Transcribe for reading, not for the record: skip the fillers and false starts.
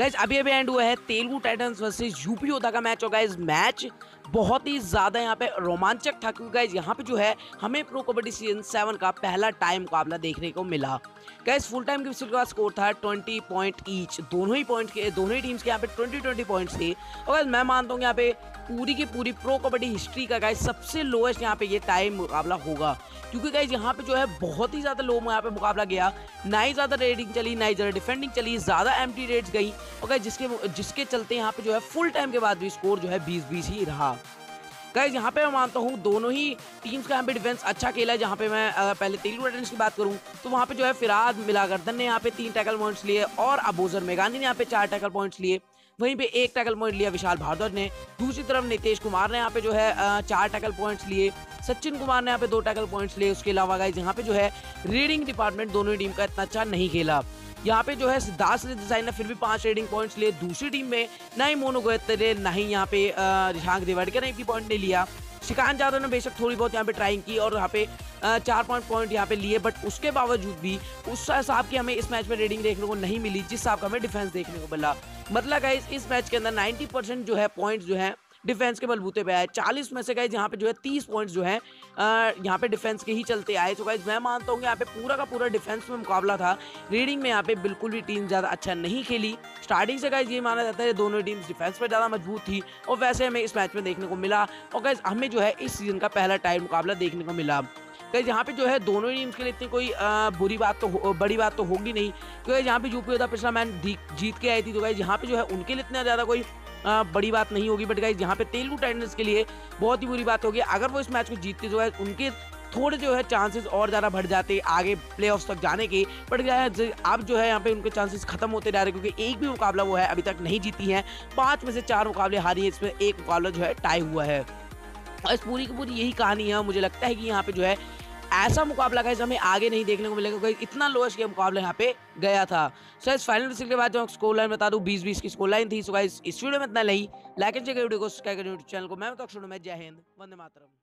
Guys अभी अभी and हुआ है तेलुगु टाइटंस वर्सेस यूपी योद्धा का मैच। और गाइज मैच बहुत ही ज़्यादा यहाँ पे रोमांचक था, क्योंकि गाइज यहाँ पे जो है हमें प्रो कबड्डी सीजन 7 का पहला टाइम मुकाबला देखने को मिला। गाइज फुल टाइम के का स्कोर था 20 पॉइंट ईच, दोनों ही टीम्स के यहाँ पे 20-20 पॉइंट्स थे। और गाइज मैं मानता हूँ यहाँ पे पूरी की पूरी प्रो कबड्डी हिस्ट्री का गाइज सबसे लोएस्ट यहाँ पे ये टाइम मुकाबला होगा, क्योंकि गाइज यहाँ पे जो है बहुत ही ज़्यादा लो यहाँ पे मुकाबला गया, ना ही ज़्यादा रेडिंग चली, ना ही ज़्यादा डिफेंडिंग चली, ज़्यादा एम्प्टी रेड्स गई। और गाइज जिसके चलते यहाँ पे जो है फुल टाइम के बाद भी स्कोर जो है 20-20 ही रहा। गाइज यहाँ पे मैं मानता हूँ दोनों ही टीम्स का यहाँ पे डिफेंस अच्छा खेला है। जहाँ पे मैं पहले तेलुगु टाइटंस की बात करूँ तो वहाँ पे जो है फिराद मिलागर्दन ने यहाँ पे 3 टैकल पॉइंट्स लिए और अबोजर मेगानी ने यहाँ पे 4 टैकल पॉइंट्स लिए। वहीं पे 1 टैकल पॉइंट लिया विशाल भारद्वाज ने। दूसरी तरफ नितेश कुमार ने यहाँ पे जो है 4 टैकल पॉइंट्स लिए, सचिन कुमार ने यहाँ पे 2 टैकल पॉइंट्स लिए। उसके अलावा गाइज यहाँ पे जो है रीडिंग डिपार्टमेंट दोनों ही टीम का इतना अच्छा नहीं खेला। यहाँ पे जो है सिद्धार्थ ने फिर भी 5 रेडिंग पॉइंट्स लिए। दूसरी टीम में ना ही मोनू गोयत्रे, ना ही यहाँ पे रिशांक देवड़कर ने भी पॉइंट नहीं लिया। श्रीकांत जाधव ने बेशक थोड़ी बहुत यहाँ पे ट्राइंग की और यहाँ पे 4 पॉइंट यहाँ पे लिए, बट उसके बावजूद भी उस हिसाब की हमें इस मैच में रेडिंग देखने को नहीं मिली जिस हिसाब का हमें डिफेंस देखने को मिला। मतलब गाइज इस मैच के अंदर 90% जो है पॉइंट जो है डिफेंस के बलबूते पे आए। 40 में से गाइज यहाँ पे जो है 30 पॉइंट्स जो है यहाँ पे डिफेंस के ही चलते आए। तो गाइज मैं मानता हूँ यहाँ पे पूरा का पूरा डिफेंस में मुकाबला था, रीडिंग में यहाँ पे बिल्कुल भी टीम ज़्यादा अच्छा नहीं खेली। स्टार्टिंग से गाइज ये माना जाता है दोनों टीम्स डिफेंस पर ज़्यादा मजबूत थी और वैसे हमें इस मैच में देखने को मिला। और गाइज हमें जो है इस सीज़न का पहला टाइम मुकाबला देखने को मिला। गाइज यहाँ पे जो है दोनों टीम्स के लिए इतनी कोई बड़ी बात तो होगी नहीं, क्योंकि यहाँ पे यूपी योद्धा पिछला मैच जीत के आई थी। तो गाइज यहाँ पे जो है उनके लिए इतना ज़्यादा कोई बड़ी बात नहीं होगी, बट गाइज यहाँ पे तेलुगु टाइटंस के लिए बहुत ही बुरी बात होगी। अगर वो इस मैच को जीतते तो गाइज उनके थोड़े जो है चांसेस और ज़्यादा बढ़ जाते आगे प्लेऑफ्स तक जाने के, बट गाइज अब जो है यहाँ पे उनके चांसेस खत्म होते जा रहे, क्योंकि एक भी मुकाबला वो है अभी तक नहीं जीती है। 5 में से 4 मुकाबले हारी है, इसमें एक मुकाबला जो है टाई हुआ है। और इस पूरी की पूरी यही कहानी है। मुझे लगता है कि यहाँ पे जो है ऐसा मुकाबला गाइज हमें आगे नहीं देखने को मिलेगा, क्योंकि इतना लोएस्ट के मुकाबला यहाँ पे गया था। सो इस फाइनल रिजल्ट के बाद जो स्कोर लाइन बता दूं, 20-20 की स्कोर लाइन थी। सो गाइज इस वीडियो में इतना ही। लाइक एंड शेयर वीडियो को, सब्सक्राइब करें यूट्यूब चैनल को। मैं तो अक्षर में जय हिंद, वंदे मातरम।